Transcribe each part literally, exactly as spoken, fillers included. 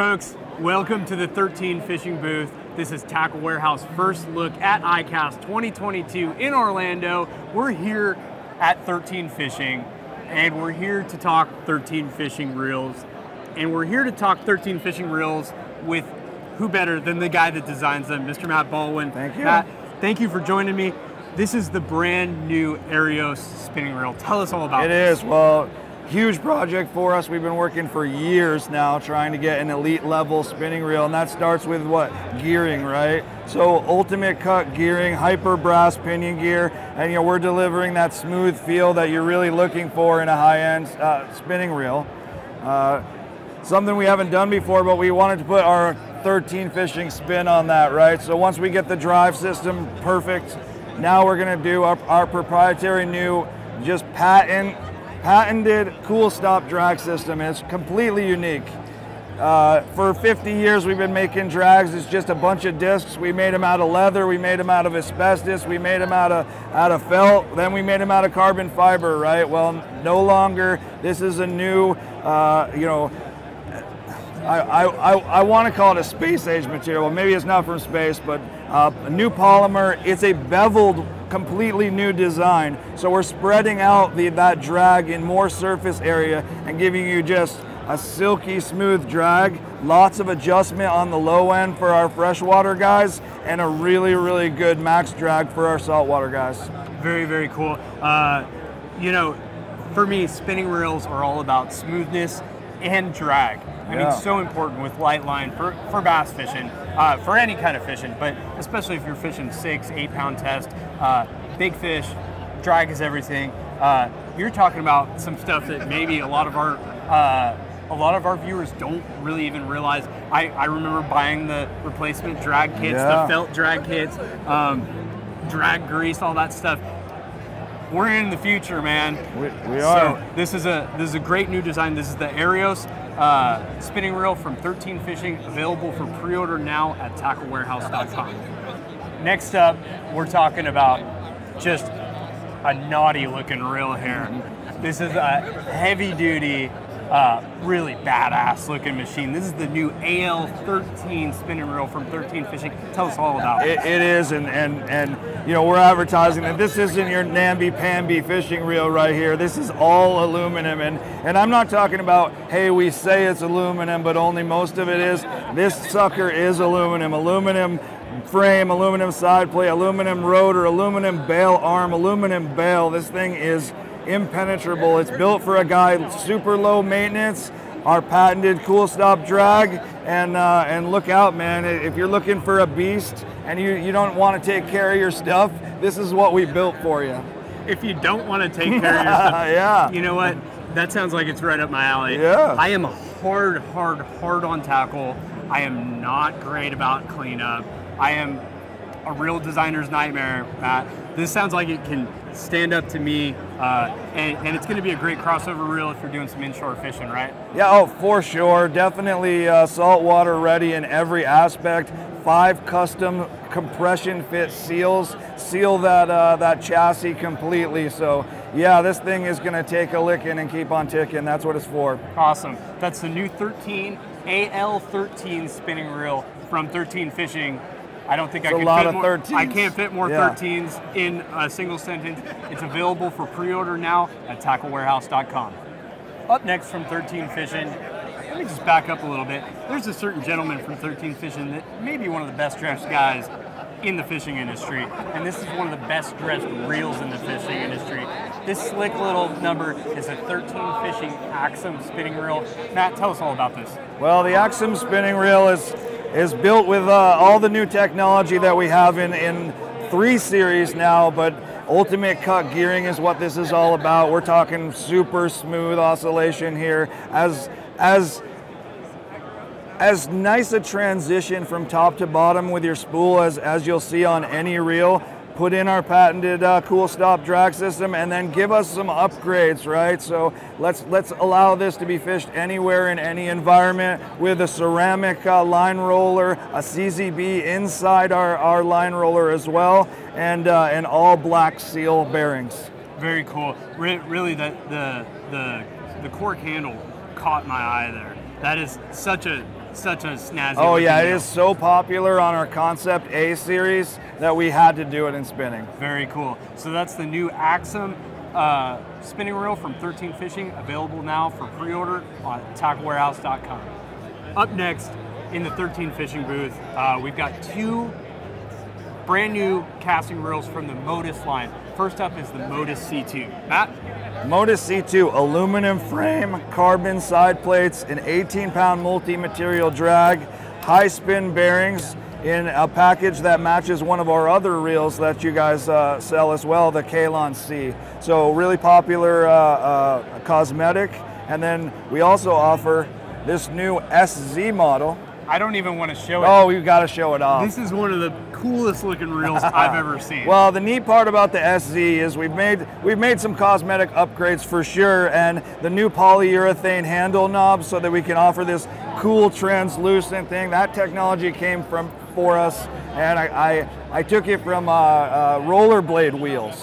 folks, welcome to the thirteen Fishing booth. This is Tackle Warehouse first look at I CAST twenty twenty-two in Orlando. We're here at thirteen Fishing, and we're here to talk thirteen Fishing reels. And we're here to talk thirteen Fishing reels with who better than the guy that designs them, Mister Matt Baldwin. Thank you. Matt, thank you for joining me. This is the brand new Aerios spinning reel. Tell us all about it. It is, well, huge project for us. We've been working for years now trying to get an elite level spinning reel, and that starts with what? Gearing, right? So ultimate cut gearing, hyper brass pinion gear, and you know, we're delivering that smooth feel that you're really looking for in a high-end uh, spinning reel. Uh, something we haven't done before, but we wanted to put our thirteen Fishing spin on that, right? So once we get the drive system perfect, now we're gonna do our, our proprietary new, just patent, patented cool stop drag system. It's completely unique. Uh, for fifty years we've been making drags. It's just a bunch of discs. We made them out of leather, we made them out of asbestos, we made them out of, out of felt, then we made them out of carbon fiber, right? Well, no longer. This is a new, uh, you know, I, I, I, I want to call it a space age material. Maybe it's not from space, but uh, a new polymer. It's a beveled, completely new design. So we're spreading out the, that drag in more surface area and giving you just a silky smooth drag, lots of adjustment on the low end for our freshwater guys, and a really, really good max drag for our saltwater guys. Very, very cool. Uh, you know, for me, spinning reels are all about smoothness and drag. I mean, yeah. So important with light line for, for bass fishing, uh, for any kind of fishing, but especially if you're fishing six, eight pound test, uh, big fish, drag is everything. Uh, you're talking about some stuff that maybe a lot of our uh, a lot of our viewers don't really even realize. I, I remember buying the replacement drag kits, yeah. The felt drag kits, um, drag grease, all that stuff. We're in the future, man. We, we are. So this is a this is a great new design. This is the Aerios uh, spinning reel from thirteen Fishing, available for pre-order now at tackle warehouse dot com. Next up, we're talking about just a naughty-looking reel here. This is a heavy-duty, uh, really badass-looking machine. This is the new A L thirteen spinning reel from thirteen Fishing. Tell us all about it. It, it is, and and and. You know, we're advertising that this isn't your namby-pamby fishing reel right here. This is all aluminum, and, and I'm not talking about, hey, we say it's aluminum, but only most of it is. This sucker is aluminum. Aluminum frame, aluminum side plate, aluminum rotor, aluminum bail arm, aluminum bail. This thing is impenetrable. It's built for a guy super low maintenance. Our patented cool stop drag, and uh, and look out, man! If you're looking for a beast and you you don't want to take care of your stuff, this is what we built for you. If you don't want to take care of your stuff, yeah, you know what? That sounds like it's right up my alley. Yeah, I am hard, hard, hard on tackle. I am not great about cleanup. I am a real designer's nightmare, Matt. This sounds like it can stand up to me, uh, and, and it's going to be a great crossover reel if you're doing some inshore fishing, right? Yeah, oh, for sure. Definitely uh, saltwater ready in every aspect. Five custom compression fit seals seal that uh, that chassis completely. So yeah, this thing is going to take a licking and keep on ticking. That's what it's for. Awesome. That's the new thirteen A L thirteen spinning reel from thirteen Fishing. I don't think it's I can a lot fit of more, thirteens. I can't fit more yeah. thirteens in a single sentence. It's available for pre-order now at tackle warehouse dot com. Up next from thirteen Fishing, let me just back up a little bit. There's a certain gentleman from thirteen Fishing that may be one of the best dressed guys in the fishing industry, and this is one of the best dressed reels in the fishing industry. This slick little number is a thirteen Fishing Axum spinning reel. Matt, tell us all about this. Well, the Axum spinning reel is is built with uh, all the new technology that we have in, in three series now, but ultimate cut gearing is what this is all about. We're talking super smooth oscillation here. As, as, as nice a transition from top to bottom with your spool as, as you'll see on any reel. Put in our patented uh, cool stop drag system, and then give us some upgrades, right? So let's let's allow this to be fished anywhere in any environment with a ceramic uh, line roller, a C Z B inside our, our line roller as well, and uh, and all black seal bearings. Very cool. Re really, the, the the the cork handle caught my eye there. That is such a such a snazzy. Oh yeah, deal. It is so popular on our Concept A series that we had to do it in spinning. Very cool. So that's the new Axum uh, spinning reel from thirteen Fishing, available now for pre-order on tackle warehouse dot com. Up next in the thirteen Fishing booth, uh, we've got two brand new casting reels from the Modus line. First up is the Modus C two. Matt? Modus C two, aluminum frame, carbon side plates, an eighteen pound multi-material drag, high spin bearings in a package that matches one of our other reels that you guys uh, sell as well, the Kalon C. So really popular uh, uh, cosmetic. And then we also offer this new S Z model. I don't even want to show it. Oh, we've got to show it off. This is one of the coolest looking reels I've ever seen. Well, the neat part about the S Z is we've made we've made some cosmetic upgrades for sure, and the new polyurethane handle knob so that we can offer this cool translucent thing. That technology came from for us, and I I, I took it from uh, uh, rollerblade wheels,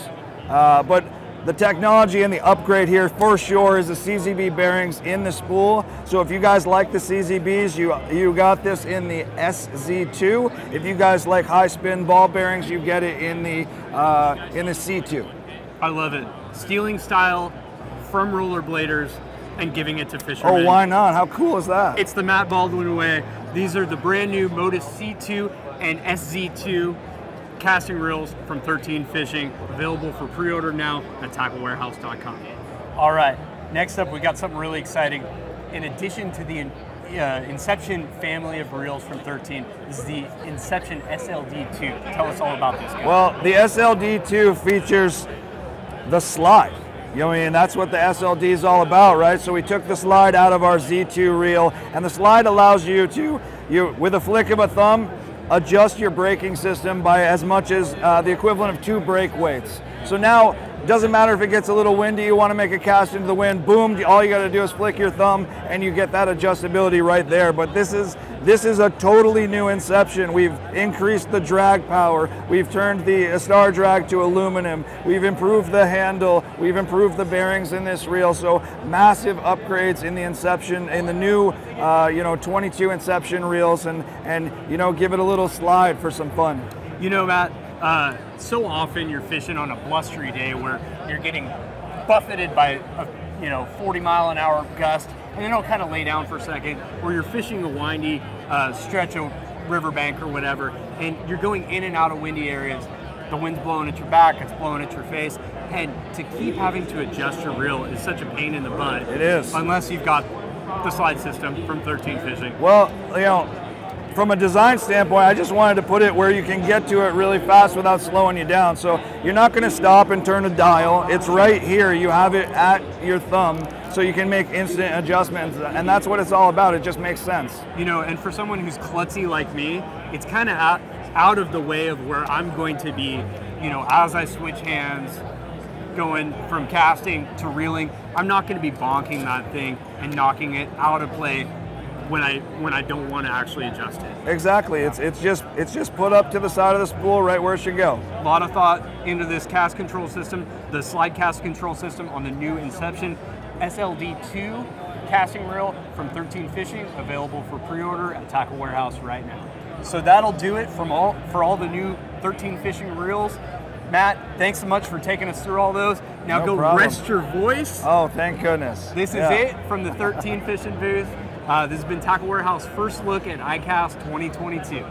uh, but. The technology and the upgrade here for sure is the C Z B bearings in the spool. So if you guys like the C Z Bs, you, you got this in the S Z two. If you guys like high spin ball bearings, you get it in the, uh, in the C two. I love it. Stealing style from rollerbladers and giving it to fishermen. Oh, why not? How cool is that? It's the Matt Baldwin way. These are the brand new Modus C two and S Z two. Casting reels from thirteen Fishing, available for pre-order now at tackle warehouse dot com. All right, next up we got something really exciting. In addition to the uh, Inception family of reels from thirteen, this is the Inception S L D two. Tell us all about this, guys. Well, the S L D two features the slide. You know what I mean? That's what the S L D is all about, right? So we took the slide out of our Z two reel, and the slide allows you to, you with a flick of a thumb, adjust your braking system by as much as uh, the equivalent of two brake weights. So now, it doesn't matter if it gets a little windy, you want to make a cast into the wind, boom, all you got to do is flick your thumb and you get that adjustability right there. But this is, this is a totally new Inception. We've increased the drag power, we've turned the star drag to aluminum, we've improved the handle, we've improved the bearings in this reel. So massive upgrades in the Inception, in the new uh, you know, twenty-two Inception reels, and, and you know, give it a little slide for some fun. You know, Matt, Uh, so often you're fishing on a blustery day where you're getting buffeted by a you know forty mile an hour gust, and then it'll kind of lay down for a second, or you're fishing a windy uh, stretch of riverbank or whatever, and you're going in and out of windy areas. The wind's blowing at your back, it's blowing at your face, and to keep having to adjust your reel is such a pain in the butt. It is. Unless you've got the slide system from thirteen Fishing. Well, you know, from a design standpoint, I just wanted to put it where you can get to it really fast without slowing you down. So you're not going to stop and turn a dial. It's right here. You have it at your thumb, so you can make instant adjustments. And that's what it's all about. It just makes sense. You know, and for someone who's klutzy like me, it's kind of out, out of the way of where I'm going to be, you know, as I switch hands, going from casting to reeling. I'm not going to be bonking that thing and knocking it out of play when I when I don't want to actually adjust it. Exactly, it's it's just it's just put up to the side of the spool right where it should go. A lot of thought into this cast control system, the slide cast control system on the new Inception S L D two casting reel from thirteen Fishing, available for pre-order at Tackle Warehouse right now. So that'll do it from all for all the new thirteen Fishing reels. Matt, thanks so much for taking us through all those. Now no go problem. Rest your voice. Oh, thank goodness. This is yeah. it from the thirteen Fishing booth. Uh, this has been Tackle Warehouse first look at I cast twenty twenty-two.